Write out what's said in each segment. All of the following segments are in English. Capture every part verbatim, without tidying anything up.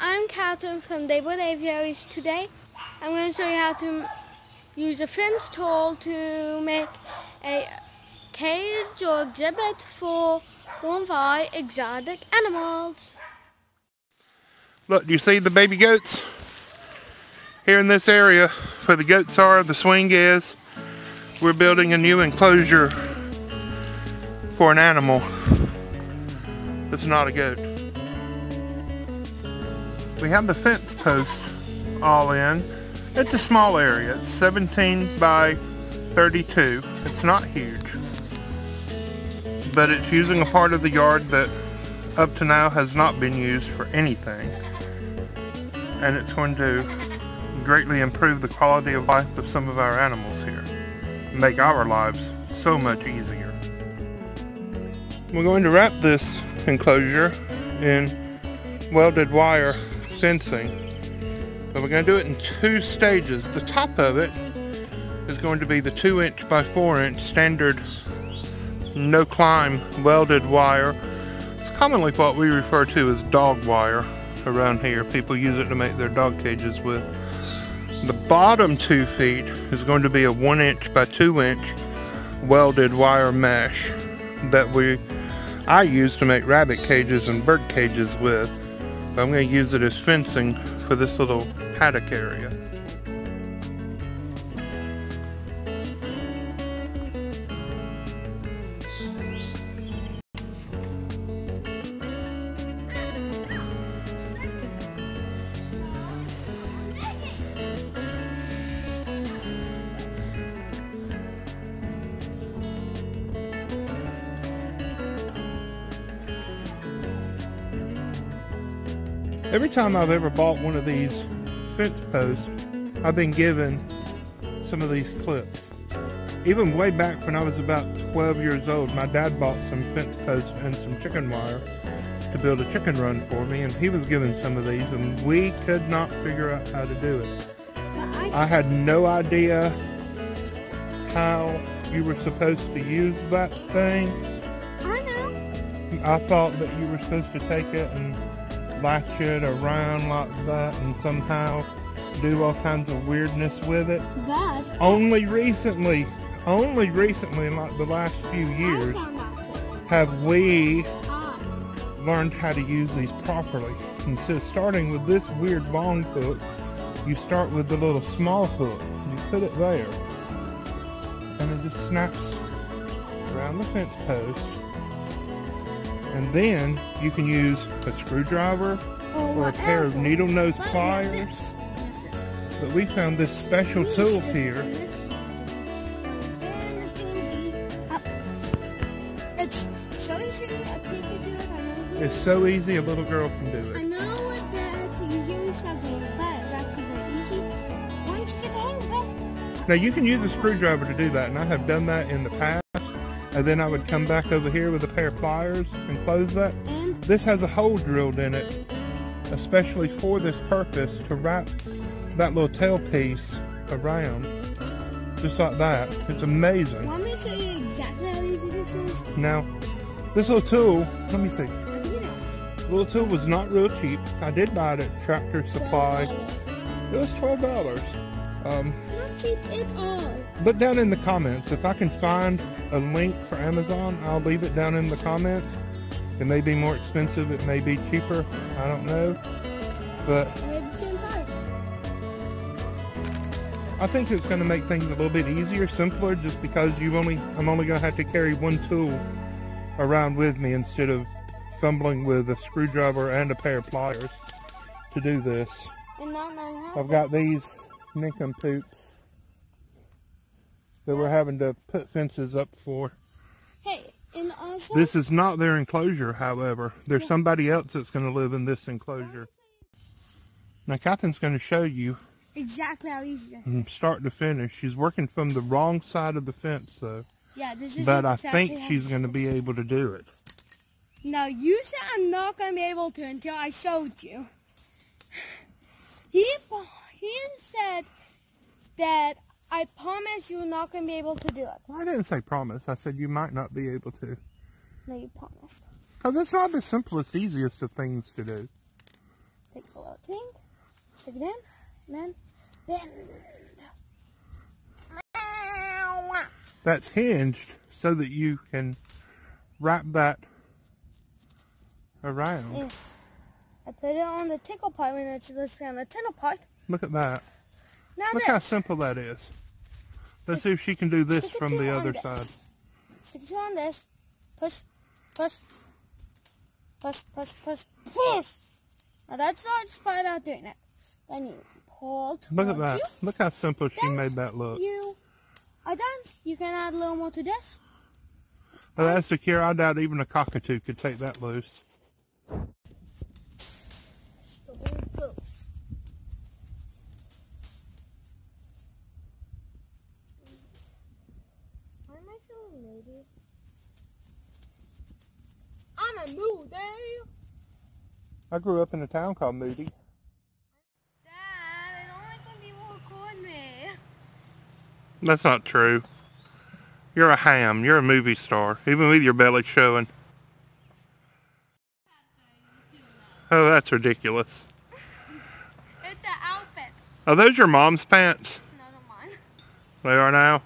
I'm Catherine from Daybird Aviaries. Today I'm going to show you how to use a fence tool to make a cage or exhibit for one of our exotic animals. Look, do you see the baby goats? Here in this area where the goats are, the swing is, we're building a new enclosure for an animal that's not a goat. We have the fence post all in. It's a small area, it's seventeen by thirty-two. It's not huge, but it's using a part of the yard that up to now has not been used for anything. And it's going to greatly improve the quality of life of some of our animals here, make our lives so much easier. We're going to wrap this enclosure in welded wire fencing. So we're going to do it in two stages. The top of it is going to be the two inch by four inch standard no climb welded wire. It's commonly what we refer to as dog wire around here. People use it to make their dog cages with. The bottom two feet is going to be a one inch by two inch welded wire mesh that we I use to make rabbit cages and bird cages with. I'm going to use it as fencing for this little paddock area. Every time I've ever bought one of these fence posts, I've been given some of these clips. Even way back when I was about twelve years old, my dad bought some fence posts and some chicken wire to build a chicken run for me, and he was given some of these, and we could not figure out how to do it. I had no idea how you were supposed to use that thing. I know. I thought that you were supposed to take it and latch it around like that and somehow do all kinds of weirdness with it. But only recently, only recently in like the last few years have we learned how to use these properly. And so starting with this weird long hook, you start with the little small hook, you put it there, and it just snaps around the fence post. And then you can use a screwdriver oh, or a pair of needle nose pliers. But we found this special tool here. It's so easy, I could do it. It's so easy, a little girl can do it. I know that you give me something, but it's actually very easy once you get the hang of it. Now you can use a screwdriver to do that, and I have done that in the past. And then I would come back over here with a pair of pliers and close that. And this has a hole drilled in it, especially for this purpose, to wrap that little tail piece around, just like that. It's amazing. Want me to show you exactly how easy this is? Now, this little tool, let me see. The little tool was not real cheap. I did buy it at Tractor Supply. It was twelve dollars. Um, not cheap at all. But down in the comments, if I can find a link for Amazon, I'll leave it down in the comments. It may be more expensive, it may be cheaper, I don't know, but I think it's going to make things a little bit easier, simpler, just because you only I'm only going to have to carry one tool around with me instead of fumbling with a screwdriver and a pair of pliers to do this. I've got these nincompoops that we're having to put fences up for. Hey, and also, this is not their enclosure, however. There's somebody else that's going to live in this enclosure. Now, Catherine's going to show you exactly how easy it is, start to finish. She's working from the wrong side of the fence, though. Yeah, this is. But exactly I think how she's going to be able to do it. Now, you said I'm not going to be able to until I showed you. He he said that. I promise you're not going to be able to do it. Well, I didn't say promise. I said you might not be able to. No, you promised. Because it's not the simplest, easiest of things to do. Take a look. Stick it in, and then bend. That's hinged so that you can wrap that around. Yeah. I put it on the tinkle part and it goes around the tinkle part. Look at that. Now Look this. how simple that is. Let's see if she can do this from the other this. side. Stick it on this. Push, push, push, push, push, push. Now that's not spied out doing it. Then you pull towards Look at that. You. Look how simple then she made that look. You are done. You can add a little more to this. Well, that's secure. I doubt even a cockatoo could take that loose. I grew up in a town called Moody. Dad, I don't like when people record me. That's not true. You're a ham. You're a movie star, even with your belly showing. Oh, that's ridiculous. It's an outfit. Are those your mom's pants? No, they're mine. They are now?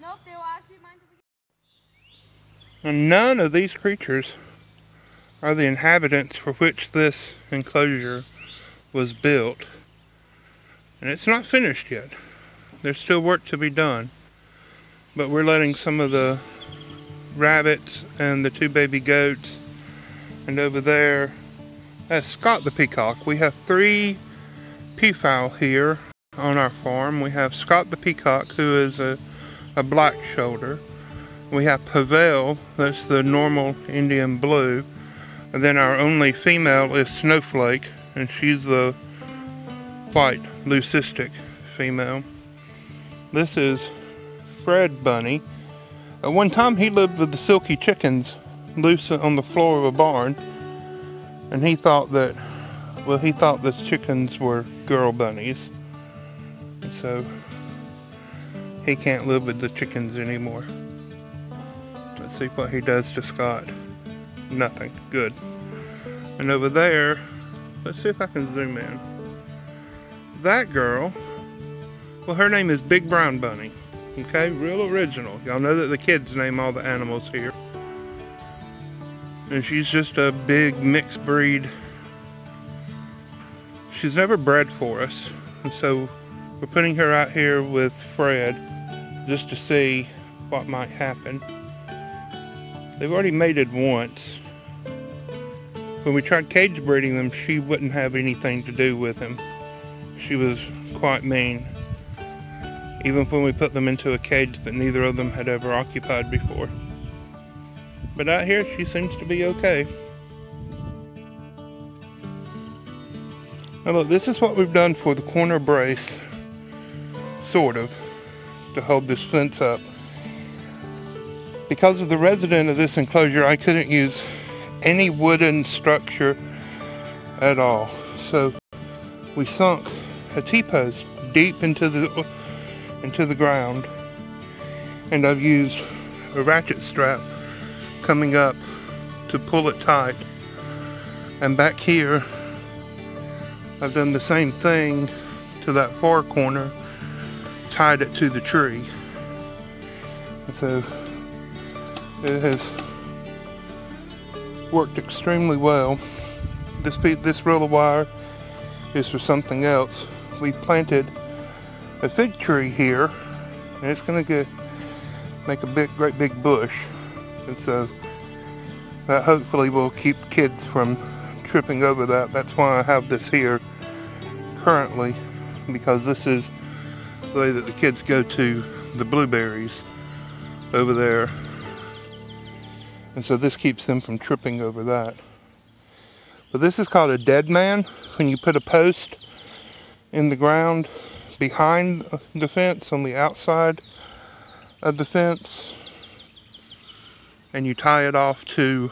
Nope, they were actually mine to begin with. None of these creatures are the inhabitants for which this enclosure was built. And it's not finished yet. There's still work to be done. But we're letting some of the rabbits and the two baby goats. And over there, that's Scott the Peacock. We have three peafowl here on our farm. We have Scott the Peacock, who is a, a black shoulder. We have Pavel, that's the normal Indian blue. And then our only female is Snowflake, and she's the white leucistic female. This is Fred Bunny. At one time he lived with the silky chickens loose on the floor of a barn, and he thought that, well, he thought the chickens were girl bunnies. And so he can't live with the chickens anymore. Let's see what he does to Scott. Nothing. Good. And over there, let's see if I can zoom in. That girl, well, her name is Big Brown Bunny. Okay, real original. Y'all know that the kids name all the animals here. And she's just a big mixed breed. She's never bred for us. And so we're putting her out here with Fred just to see what might happen. They've already mated once. When we tried cage breeding them, she wouldn't have anything to do with him. She was quite mean. Even when we put them into a cage that neither of them had ever occupied before. But out here, she seems to be okay. Now look, this is what we've done for the corner brace, sort of, to hold this fence up. Because of the resident of this enclosure, I couldn't use any wooden structure at all. So we sunk a T-post deep into the into the ground, and I've used a ratchet strap coming up to pull it tight. And back here, I've done the same thing to that far corner, tied it to the tree. And so it has worked extremely well. This this roll of wire is for something else. We planted a fig tree here, and it's going to get make a big, great big bush, and so that hopefully will keep kids from tripping over that. That's why I have this here currently, because this is the way that the kids go to the blueberries over there. And so this keeps them from tripping over that. But this is called a dead man. When you put a post in the ground behind the fence, on the outside of the fence, and you tie it off to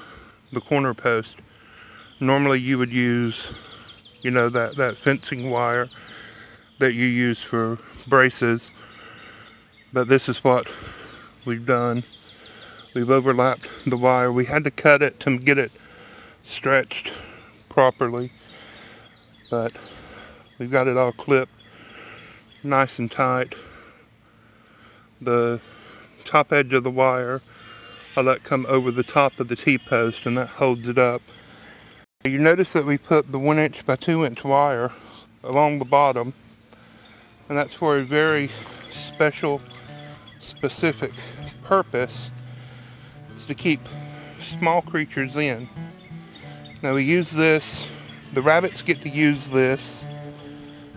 the corner post. Normally you would use, you know, that, that fencing wire that you use for braces. But this is what we've done. We've overlapped the wire. We had to cut it to get it stretched properly, but We've got it all clipped nice and tight. The top edge of the wire I let come over the top of the T-post, and that holds it up. You notice that we put the one inch by two inch wire along the bottom, and that's for a very special, specific purpose. It's to keep small creatures in. Now we use this, the rabbits get to use this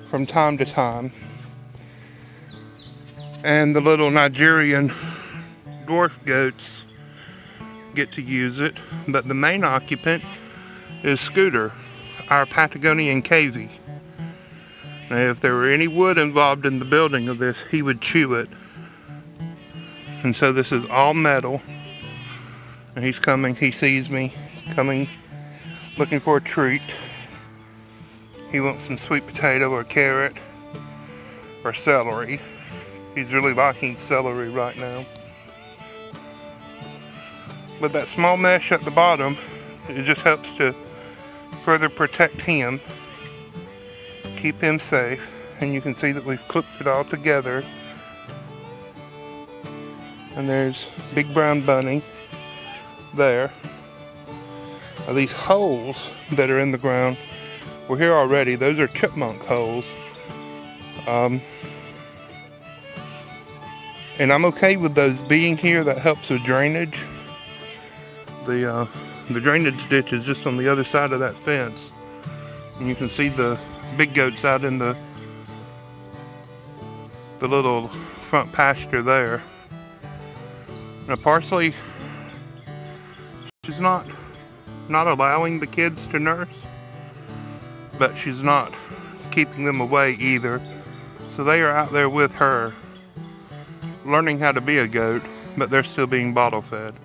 from time to time, and the little Nigerian dwarf goats get to use it, but the main occupant is Scooter, our Patagonian cavy. Now if there were any wood involved in the building of this, he would chew it. And so this is all metal, and he's coming, he sees me coming looking for a treat. He wants some sweet potato or carrot or celery. He's really liking celery right now. But that small mesh at the bottom, it just helps to further protect him, keep him safe. And you can see that we've clipped it all together. And there's Big Brown Bunny there. Now these holes that are in the ground were here already. Those are chipmunk holes. Um, and I'm okay with those being here. That helps with drainage. The, uh, the drainage ditch is just on the other side of that fence. And you can see the big goats out in the, the little front pasture there. Now parsley, she's not, not allowing the kids to nurse, but she's not keeping them away either. So they are out there with her, learning how to be a goat, but they're still being bottle fed.